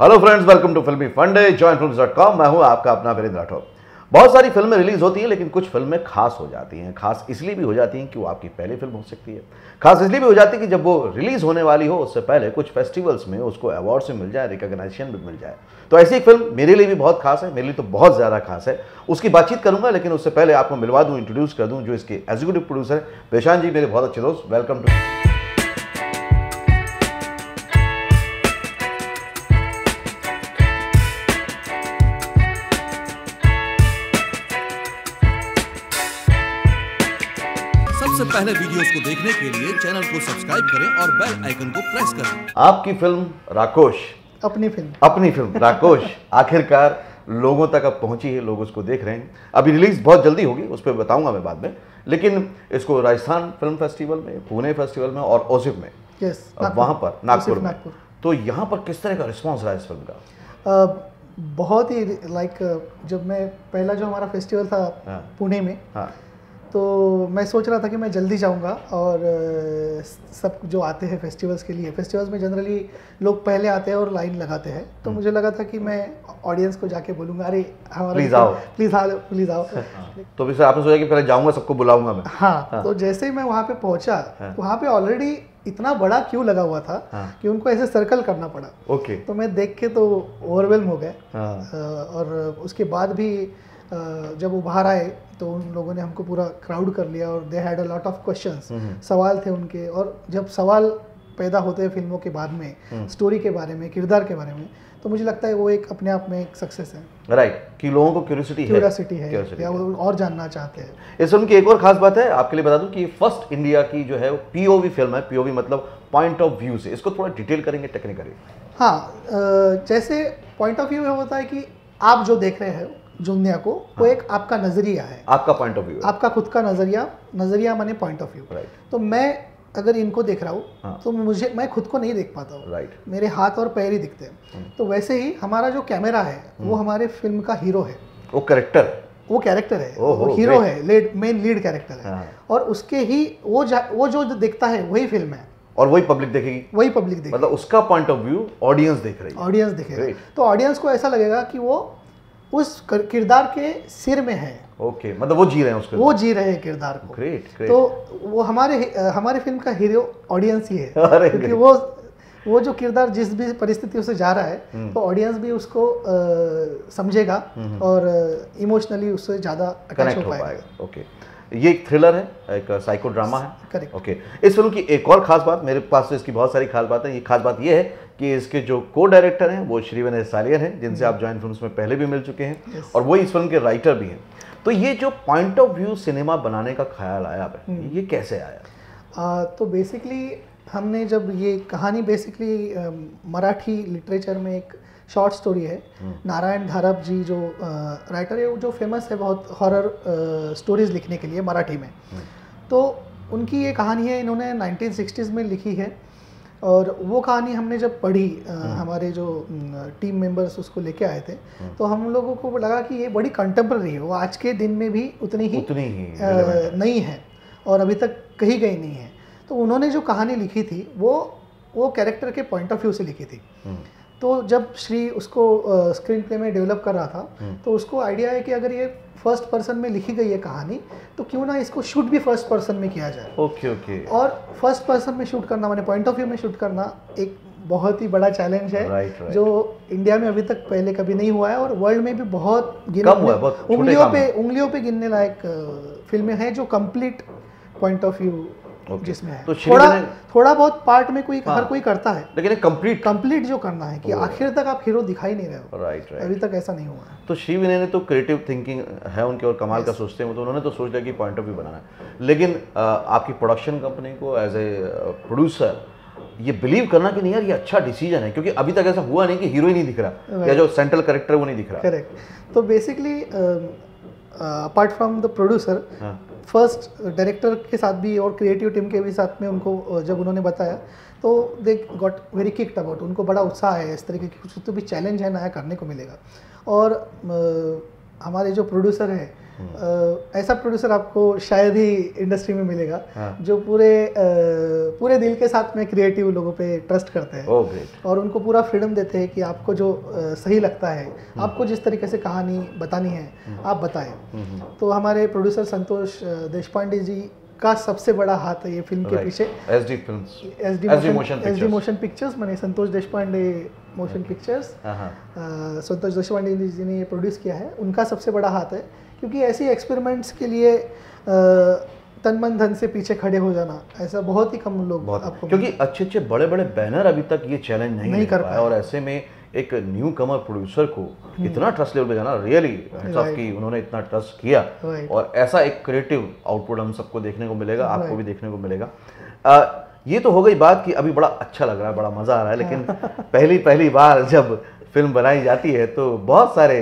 Hello friends, welcome to फिल्मी फंडे JoinFilms.com। मैं हूं आपका अपना विरंद राठौव। बहुत सारी फिल्में रिलीज होती हैं, लेकिन कुछ फिल्में खास हो जाती हैं। खास इसलिए भी हो जाती हैं कि वो आपकी पहली फिल्म हो सकती है। खास इसलिए भी हो जाती है कि जब वो रिलीज़ होने वाली हो उससे पहले कुछ फेस्टिवल्स में उसको अवार्ड्स भी मिल जाए, रिकॉग्निशन भी मिल जाए। तो ऐसी एक फिल्म मेरे लिए भी बहुत खास है, मेरे लिए तो बहुत ज़्यादा खास है। उसकी बातचीत करूँगा, लेकिन उससे पहले आपको मिलवा दूँ, इंट्रोड्यूस कर दूँ जो इसके एग्जीक्यूटिव प्रोड्यूसर हैं, प्रशांत जी, मेरे बहुत अच्छे दोस्त। वेलकम टू पहले वीडियोस को देखने के लिए चैनल को सब्सक्राइब करें और बेल आइकन को प्रेस करें। आपकी फिल्म राकोश, अपनी फिल्म राकोश आखिरकार लोगों तक अब पहुंची है, लोग उसको देख रहे हैं। अभी रिलीज बहुत जल्दी होगी, उस पर बताऊंगा मैं बाद में, लेकिन इसको राजस्थान फिल्म फेस्टिवल में, पुणे फेस्टिवल में और ओसिफ में, वहाँ पर नागपुर में। तो यहाँ पर किस तरह का रिस्पॉन्स रहा इस फिल्म का? बहुत ही जब मैं पहला जो हमारा फेस्टिवल था पुणे में, तो मैं सोच रहा था कि मैं जल्दी जाऊंगा और सब जो आते हैं फेस्टिवल्स के लिए, फेस्टिवल्स में जनरली लोग पहले आते हैं और लाइन लगाते हैं, तो मुझे लगा था कि मैं ऑडियंस को जाके बोलूंगा, अरे हमारा प्लीज़ आओ। तो फिर आपने सोचा कि पहले जाऊंगा, सबको बुलाऊंगा मैं। हाँ, तो जैसे ही मैं वहाँ पे पहुँचा, वहाँ पे ऑलरेडी इतना बड़ा क्यू लगा हुआ था कि उनको ऐसे सर्कल करना पड़ा। ओके, तो मैं देख के तो ओवरवेल्म हो गया। और उसके बाद भी जब वो बाहर आए तो उन लोगों ने हमको पूरा क्राउड कर लिया और they had a lot of questions. सवाल थे उनके, और जब सवाल पैदा होते हैं फिल्मों के बाद में, स्टोरी के बारे में, किरदार के बारे में, तो मुझे लगता है वो एक अपने आप में एक सक्सेस है। राइट, कि लोगों को क्यूरियोसिटी है या वो और जानना चाहते हैं। इस फिल्म की एक और खास बात है, आपके लिए बता दूं कि ये फर्स्ट इंडिया की जो है पीओवी फिल्म है। पीओवी मतलब पॉइंट ऑफ व्यू से। इसको थोड़ा डिटेल करेंगे टेक्निकली। हाँ, जैसे पॉइंट ऑफ व्यू होता है कि आप जो देख रहे हैं दुनिया को, वो एक आपका नजरिया है, आपका पॉइंट ऑफ व्यू, आपका खुद का नजरिया माने पॉइंट ऑफ व्यू। तो मैं अगर इनको देख रहा हूँ, तो मैं खुद को नहीं देख पाता हूँ। मेरे हाथ और पैर ही दिखते हैं। तो वैसे ही हमारा जो कैमरा है वो हमारे फिल्म का हीरो है, वो हीरो है, मेन लीड कैरेक्टर है, और उसके ही वो जो दिखता है वही फिल्म है और वही पब्लिक देखेगी, मतलब उसका पॉइंट ऑफ व्यू ऑडियंस देख रही है, ऑडियंस देखेगी। तो ऑडियंस को ऐसा लगेगा कि वो उस किरदार के सिर में है। ओके, मतलब वो जी रहे हैं उसको, वो जी रहे हैं किरदार को। Great, great. तो वो हमारे फिल्म का हीरो ऑडियंस ही है, क्योंकि वो जो किरदार जिस भी परिस्थितियों से जा रहा है, तो ऑडियंस भी उसको समझेगा और इमोशनली उससे ज़्यादा कनेक्ट हो पाएगा। ओके, ये एक थ्रिलर है, एक साइको ड्रामा है। करेक्ट। ओके, इस फिल्म की एक और खास बात, मेरे पास तो इसकी बहुत सारी खास बात है। ये खास बात ये है कि इसके जो को डायरेक्टर हैं वो श्रीविनय हैं, जिनसे आप JoinFilms में पहले भी मिल चुके हैं, और वो इस फिल्म के राइटर भी हैं। तो ये जो पॉइंट ऑफ व्यू सिनेमा बनाने का ख्याल आया है, ये कैसे आया? तो बेसिकली हमने जब ये कहानी बेसिकली मराठी लिटरेचर में एक शॉर्ट स्टोरी है, नारायण धारप जी जो राइटर है, वो जो फेमस है बहुत हॉरर स्टोरीज लिखने के लिए मराठी में। तो उनकी ये कहानी है, इन्होंने 1960s में लिखी है, और वो कहानी हमने जब पढ़ी, हमारे जो टीम मेंबर्स उसको लेके आए थे, तो हम लोगों को लगा कि ये बड़ी कंटेम्प्रेरी है, वो आज के दिन में भी उतनी ही नहीं है और अभी तक कही गई नहीं है। तो उन्होंने जो कहानी लिखी थी वो कैरेक्टर के पॉइंट ऑफ व्यू से लिखी थी। तो जब श्री उसको स्क्रीन प्ले में डेवलप कर रहा था, तो उसको आइडिया है कि अगर ये फर्स्ट पर्सन में लिखी गई है कहानी, तो क्यों ना इसको शूट भी फर्स्ट पर्सन में किया जाए। ओके। और फर्स्ट पर्सन में शूट करना, मैंने पॉइंट ऑफ व्यू में शूट करना एक बहुत ही बड़ा चैलेंज है। राइट। जो इंडिया में अभी तक पहले कभी नहीं हुआ है, और वर्ल्ड में भी बहुत उंगलियों पे गिनने लायक फिल्में हैं जो कम्प्लीट पॉइंट ऑफ व्यू जिसमें है। तो थोड़ा बहुत पार्ट में कोई हर कोई करता है, लेकिन कंप्लीट जो करना है कि आखिर तक आप हीरो दिखाई नहीं रहे हो। राइट, अभी तक ऐसा नहीं हुआ है। तो श्रीविनय ने तो क्रिएटिव थिंकिंग है उनके और कमाल का सोचते हैं, तो उन्होंने तो सोच लिया कि पॉइंट ऑफ व्यू बनाना है। लेकिन आपकी प्रोडक्शन कंपनी को एज ए प्रोड्यूसर ये बिलीव करना कि नहीं यार ये अच्छा डिसीजन है, क्योंकि अभी तक ऐसा हुआ नहीं कि हीरो ही नहीं दिख रहा या जो सेंट्रल कैरेक्टर वो नहीं दिख रहा। करेक्ट। तो basically apart from the producer, first director के साथ भी और क्रिएटिव टीम के भी साथ में उनको जब उन्होंने बताया, तो they got very kicked about. उनको बड़ा उत्साह है इस तरीके की कुछ तो भी चैलेंज है, नया करने को मिलेगा। और हमारे जो प्रोड्यूसर हैं ऐसा प्रोड्यूसर आपको शायद ही इंडस्ट्री में मिलेगा जो पूरे दिल के साथ में क्रिएटिव लोगों पे ट्रस्ट करते हैं और उनको पूरा फ्रीडम देते हैं कि आपको जो सही लगता है, आपको जिस तरीके से कहानी बतानी है आप बताएं। तो हमारे प्रोड्यूसर संतोष देशपांडे जी का सबसे बड़ा हाथ है ये फिल्म के पीछे। एस डी मोशन पिक्चर्स माने संतोष देशपांडे मोशन पिक्चर्स, संतोष देशपांडे जी ने ये प्रोड्यूस किया है, उनका सबसे बड़ा हाथ है क्योंकि ऐसी एक्सपेरिमेंट्स के लिए तन मन धन से पीछे खड़े हो जाना ऐसा बहुत ही कम लोग आपको, क्योंकि अच्छे अच्छे बड़े बड़े बैनर अभी तक ये चैलेंज नहीं कर पाए और ऐसे में एक न्यू कमर प्रोड्यूसर को इतना ट्रस्ट लेवल पे जाना, रियली हैट्स ऑफ कि उन्होंने इतना ट्रस्ट किया और ऐसा एक क्रिएटिव आउटपुट हम सबको देखने को मिलेगा, आपको भी देखने को मिलेगा। ये तो हो गई बात कि अभी बड़ा अच्छा लग रहा है, बड़ा मजा आ रहा है, लेकिन पहली बार जब फिल्म बनाई जाती है तो बहुत सारे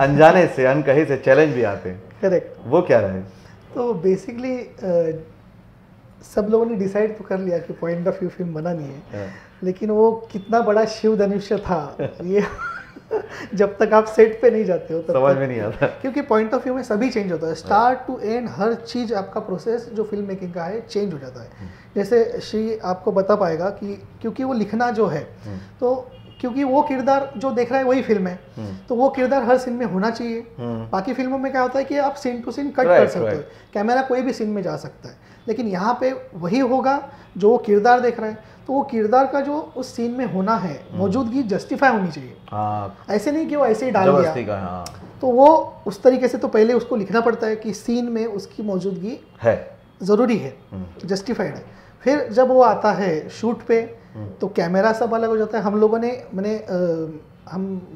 अनजाने से अनकहे से चैलेंज भी आते हैं। करेक्ट, वो क्या रहे? तो बेसिकली सब लोगों ने डिसाइड तो कर लिया कि पॉइंट ऑफ व्यू फिल्म बनानी है, लेकिन वो कितना बड़ा शिव धनुष था ये जब तक आप सेट पे नहीं जाते हो तब समझ में नहीं आता, क्योंकि पॉइंट ऑफ व्यू में सभी चेंज होता है, स्टार्ट टू एंड हर चीज आपका प्रोसेस जो फिल्म मेकिंग का है चेंज हो जाता है। जैसे श्री आपको बता पाएगा कि क्योंकि वो लिखना जो है तो क्योंकि वो किरदार जो देख रहा है वही फिल्म है तो वो किरदार हर सीन में होना चाहिए। बाकी फिल्मों में क्या होता है कि आप सीन टू सीन कट कर सकते हो, कैमरा कोई भी सीन में जा सकता है, लेकिन यहाँ पे वही होगा जो वो किरदार देख रहा है तो वो किरदार का जो उस सीन में होना है मौजूदगी जस्टिफाई होनी चाहिए, ऐसे नहीं कि वो ऐसे ही डाल दिया। तो वो उस तरीके से तो पहले उसको लिखना पड़ता है कि सीन में उसकी मौजूदगी है, ज़रूरी है, जस्टिफाइड है। फिर जब वो आता है शूट पे तो कैमरा सब अलग हो जाता है। हम लोगों ने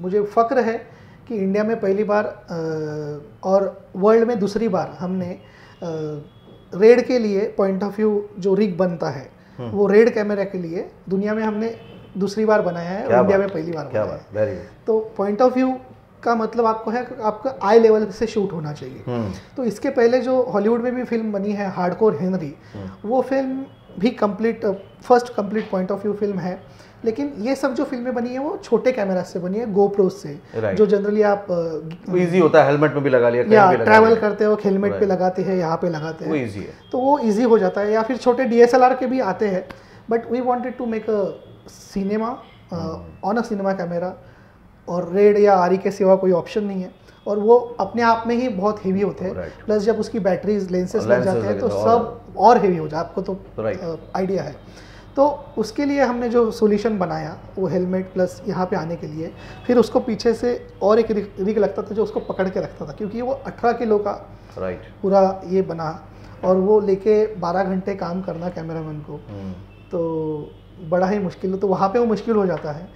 मुझे फ़क्र है कि इंडिया में पहली बार और वर्ल्ड में दूसरी बार हमने रेड के लिए पॉइंट ऑफ व्यू जो रिग बनता है वो रेड कैमरा के लिए दुनिया में हमने दूसरी बार बनाया है और इंडिया में पहली बार बनाया है। तो पॉइंट ऑफ व्यू का मतलब आपको है आपका आई लेवल से शूट होना चाहिए। तो इसके पहले जो हॉलीवुड में भी फिल्म बनी है हार्डकोर हेनरी, वो फिल्म भी first complete point of view film है, लेकिन ये सब जो फिल्में बनी है वो छोटे कैमरा से बनी है, गोप्रो से जो जनरली आप इजी होता है, हेलमेट में भी लगा लिया या ट्रैवल करते हो हेलमेट पे लगाते हैं, यहाँ पे लगाते हैं, वो इजी है तो वो इजी हो जाता है। या फिर छोटे DSLR के भी आते हैं, but we wanted to make a cinema on a cinema camera और रेड या आरी के सिवा कोई ऑप्शन नहीं है और वो अपने आप में ही बहुत हेवी होते हैं, प्लस जब उसकी बैटरीज लेंसेज लग जाते हैं तो सब और हेवी हो जाए, आपको तो आइडिया है। तो उसके लिए हमने जो सोल्यूशन बनाया वो हेलमेट प्लस यहाँ पे आने के लिए, फिर उसको पीछे से और एक रिग लगता था जो उसको पकड़ के रखता था क्योंकि वो 18 किलो का पूरा ये बना और वो लेके 12 घंटे काम करना कैमरामैन को तो बड़ा ही मुश्किल है। तो वहाँ पे वो मुश्किल हो जाता है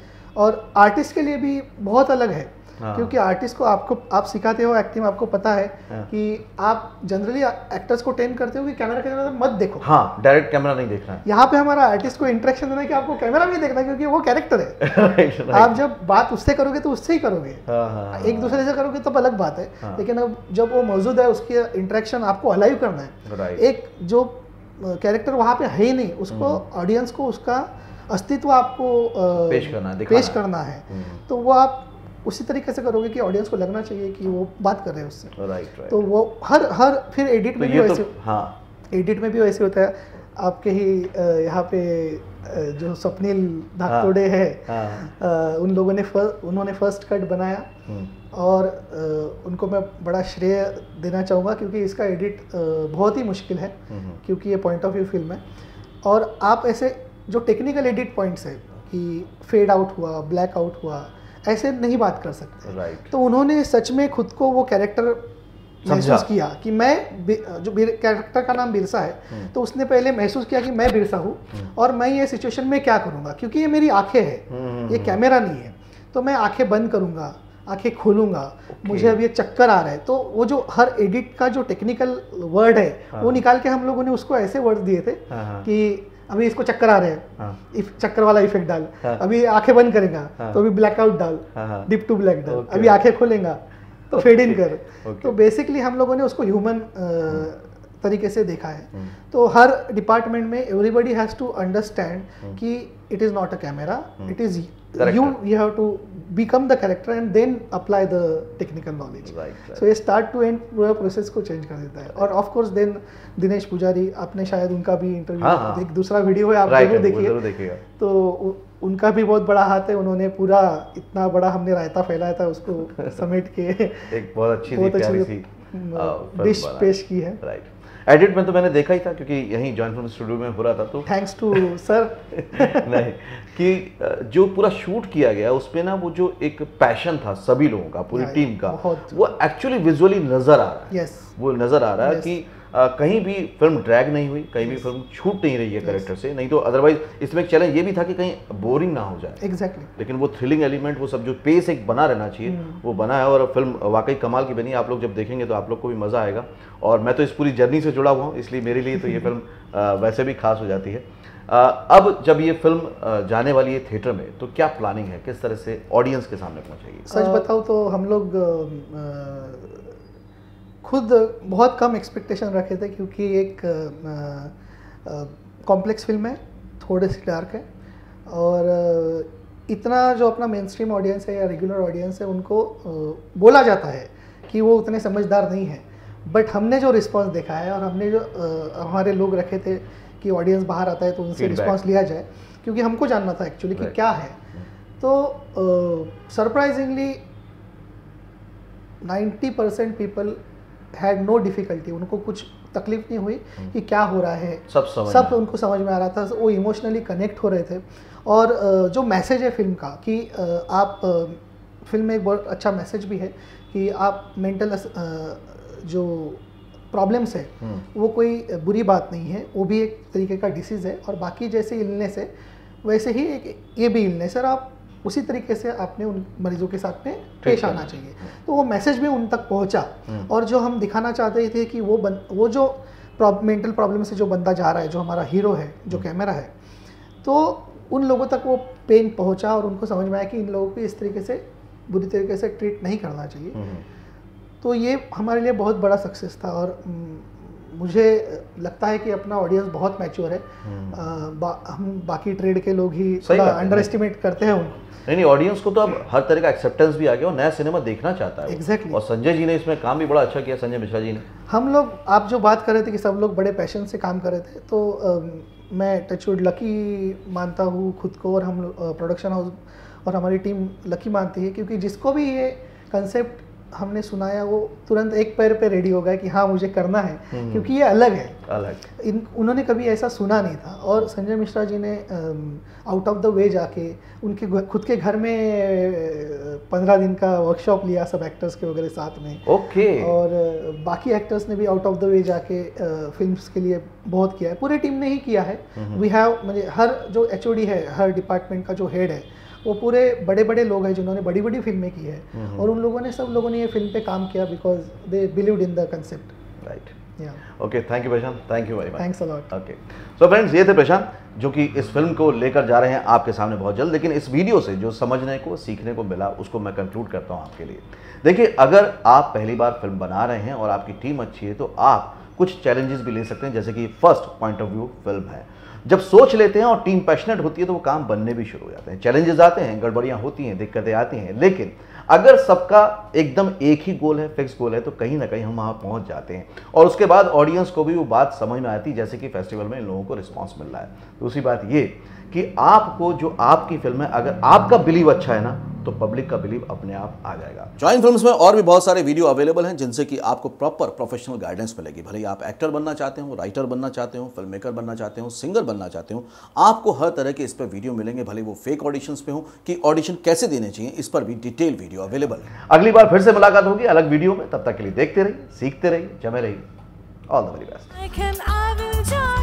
और आर्टिस्ट के लिए भी बहुत अलग है क्योंकि आर्टिस्ट को आप सिखाते हो एक्टिंग, आपको पता है कि आप जनरली एक्टर्स को ट्रेन करते हो कि कैमरा के तरफ मत देखो, डायरेक्ट कैमरा नहीं देखना है। यहाँ पे हमारा आर्टिस्ट को इंटरेक्शन देना है कि आपको कैमरा भी देखना है क्योंकि वो कैरेक्टर है। right. आप जब बात उससे करोगे तो उससे ही करोगे, एक दूसरे से करोगे तो अलग बात है, लेकिन अब जब वो मौजूद है उसके इंटरेक्शन आपको अलाइव करना है। एक जो कैरेक्टर वहाँ पे है ही नहीं, उसको ऑडियंस को उसका अस्तित्व आपको पेश करना है तो वो आप उसी तरीके से करोगे कि ऑडियंस को लगना चाहिए कि वो बात कर रहे हैं उससे। right. तो वो हर फिर एडिट में भी वैसे एडिट में भी वैसे होता है। आपके ही यहाँ पे जो स्वप्निल दाक्तोडे है उन्होंने फर्स्ट कट बनाया और उनको मैं बड़ा श्रेय देना चाहूँगा क्योंकि इसका एडिट बहुत ही मुश्किल है क्योंकि ये पॉइंट ऑफ व्यू फिल्म है। और आप ऐसे जो टेक्निकल एडिट पॉइंट्स है कि फेड आउट हुआ, ब्लैक आउट हुआ, ऐसे नहीं बात कर सकते। right. तो उन्होंने सच में खुद को वो कैरेक्टर महसूस किया कि मैं जो कैरेक्टर का नाम बिरसा है तो उसने पहले महसूस किया कि मैं बिरसा हूँ और मैं ये सिचुएशन में क्या करूँगा क्योंकि ये मेरी आंखें हैं, ये कैमरा नहीं है तो मैं आंखें बंद करूँगा, आंखें खोलूंगा। okay. मुझे अब ये चक्कर आ रहा है तो वो जो हर एडिट का जो टेक्निकल वर्ड है वो निकाल के हम लोगों ने उसको ऐसे वर्ड दिए थे कि अभी इसको चक्कर आ रहे हैं, चक्कर वाला इफेक्ट डाल, अभी आंखें बंद करेगा तो अभी ब्लैकआउट डाल, डिप टू ब्लैक डाल, अभी आंखें खोलेगा तो फेड इन कर। तो बेसिकली हम लोगों ने उसको ह्यूमन तरीके से देखा है। तो हर डिपार्टमेंट में एवरीबडी हैज़ टू अंडरस्टैंड कि it is not a camera, it is Correct. You have to become the character and then apply the technical knowledge. Right. Right. So ये start to end पूरा process को change कर देता है. और of course then Dinesh पुजारी, आपने शायद उनका भी interview, एक दूसरा video है आप जरूर देखिए. तो उनका भी बहुत बड़ा हाथ है, उन्होंने पूरा इतना बड़ा हमने रायता फैलाया था उसको समेट के एक बहुत अच्छी डिश पेश की है. राइट. एडिट में तो मैंने देखा ही था क्योंकि यहीं जॉइन फिल्म स्टूडियो में हो रहा था. तो थैंक्स टू सर नहीं कि जो पूरा शूट किया गया उसमें ना वो जो एक पैशन था सभी लोगों का, पूरी टीम का, वो एक्चुअली विजुअली नजर आ रहा है. yes. वो नजर आ रहा है. yes. कि कहीं भी फिल्म ड्रैग नहीं हुई, कहीं भी फिल्म छूट नहीं रही है कैरेक्टर से. नहीं तो अदरवाइज इसमें एक चैलेंज ये भी था कि कहीं बोरिंग ना हो जाए. एग्जैक्टली. लेकिन वो थ्रिलिंग एलिमेंट, वो सब जो पेस एक बना रहना चाहिए वो बना है. और फिल्म वाकई कमाल की बनी. आप लोग जब देखेंगे तो आप लोग को भी मज़ा आएगा. और मैं तो इस पूरी जर्नी से जुड़ा हुआ हूँ, इसलिए मेरे लिए तो ये फिल्म वैसे भी खास हो जाती है. अब जब ये फिल्म जाने वाली है थिएटर में तो क्या प्लानिंग है, किस तरह से ऑडियंस के सामने पहुँचेगी? सच बताऊँ तो हम लोग खुद बहुत कम एक्सपेक्टेशन रखे थे क्योंकि एक कॉम्प्लेक्स फिल्म है, थोड़े सी डार्क है. और इतना जो अपना मेन स्ट्रीम ऑडियंस है या रेगुलर ऑडियंस है उनको बोला जाता है कि वो उतने समझदार नहीं है. बट हमने जो रिस्पांस देखा है और हमने जो हमारे लोग रखे थे कि ऑडियंस बाहर आता है तो उनसे रिस्पांस लिया जाए क्योंकि हमको जानना था एक्चुअली कि क्या है. तो surprisingly 90% people had no difficulty. उनको कुछ तकलीफ नहीं हुई कि क्या हो रहा है, सब उनको समझ में आ रहा था. वो इमोशनली कनेक्ट हो रहे थे. और जो मैसेज है फिल्म का कि आप फिल्म में एक बहुत अच्छा मैसेज भी है कि आप मेंटल जो प्रॉब्लम्स है वो कोई बुरी बात नहीं है, वो भी एक तरीके का डिसीज़ है. और बाकी जैसे इलनेस है वैसे ही एक ये भी इलनेस है और आप उसी तरीके से आपने उन मरीजों के साथ में पेश आना चाहिए. तो वो मैसेज भी उन तक पहुंचा. और जो हम दिखाना चाहते थे कि वो जो मेंटल प्रॉब्लम से जो बंदा जा रहा है, जो हमारा हीरो है, जो कैमरा है, तो उन लोगों तक वो पेन पहुंचा और उनको समझ में आया कि इन लोगों को इस तरीके से बुरी तरीके से ट्रीट नहीं करना चाहिए. तो ये हमारे लिए बहुत बड़ा सक्सेस था. और मुझे लगता है कि अपना ऑडियंस बहुत मैच्योर है. हम बाकी ट्रेड के लोग ही अंडर एस्टिमेट करते हैं उनको. नहीं, ऑडियंस को तो अब हर तरह का एक्सेप्टेंस भी आ गया और नया सिनेमा देखना चाहता है. एग्जैक्टली. और संजय जी ने इसमें काम भी बड़ा अच्छा किया, संजय मिश्रा जी ने. हम लोग, आप जो बात कर रहे थे कि सब लोग बड़े पैशन से काम कर रहे थे, तो मैं टचवुड लकी मानता हूँ खुद को. और हम प्रोडक्शन हाउस और हमारी टीम लकी मानती है क्योंकि जिसको भी ये कंसेप्ट हमने सुनाया वो तुरंत एक पैर पे रेडी हो गया कि हाँ मुझे करना है क्योंकि ये अलग है. उन्होंने कभी ऐसा सुना नहीं था. और संजय मिश्रा जी ने आउट ऑफ द वे जाके उनके खुद के घर में 15 दिन का वर्कशॉप लिया सब एक्टर्स के वगैरह साथ में. ओके. और बाकी एक्टर्स ने भी आउट ऑफ द वे जाके फिल्म्स के लिए बहुत किया है. पूरी टीम ने ही किया है. वी हैव मतलब हर जो HOD है, हर डिपार्टमेंट का जो हेड है, वो पूरे बड़े बड़े लोग हैं जिन्होंने बड़ी बड़ी फिल्में की है. और उन लोगों ने सब लोगों ने ये फिल्म पे काम किया because they believed in the concept. Right. Okay. Thank you Prashant. Thank you very much. Thanks a lot. Okay. So friends, ये थे प्रशांत जो कि इस फिल्म को लेकर जा रहे हैं आपके सामने बहुत जल्द. लेकिन इस वीडियो से जो समझने को, सीखने को मिला उसको मैं कंक्लूड करता हूँ आपके लिए. देखिए, अगर आप पहली बार फिल्म बना रहे हैं और आपकी टीम अच्छी है तो आप कुछ चैलेंजेस भी ले सकते हैं, जैसे कि first point of view film है. जब सोच लेते हैं और टीम पैशनेट होती है तो वो काम बनने भी शुरू हो जाते हैं. चैलेंजेस आते हैं, गड़बड़ियां होती हैं, दिक्कतें आती हैं, लेकिन अगर सबका एकदम एक ही गोल है, फिक्स गोल है, तो कहीं ना कहीं हम वहाँ पहुँच जाते हैं. और उसके बाद ऑडियंस को भी वो बात समझ में आती है जैसे कि फेस्टिवल में इन लोगों को रिस्पॉन्स मिल रहा है. दूसरी बात ये कि आपको जो आपकी फिल्म है, अगर आपका बिलीव अच्छा है ना तो पब्लिक का बिलीव अपने आप आ जाएगा. जॉइन फिल्म्स में और भी बहुत सारे वीडियो अवेलेबल हैं जिनसे कि आपको प्रॉपर प्रोफेशनल गाइडेंस मिलेगी. भले ही आप एक्टर बनना चाहते हो, राइटर बनना चाहते हो, फिल्म मेकर बनना चाहते हो, सिंगर बनना चाहते हो, आपको हर तरह के इस पर वीडियो मिलेंगे. भले वो फेक ऑडिशंस पे हो कि ऑडिशन कैसे देने चाहिए, इस पर भी डिटेल वीडियो अवेलेबल है. अगली बार फिर से मुलाकात होगी अलग वीडियो में. तब तक के लिए देखते रहिए, सीखते रहिए, जमे रहिए. All the very best.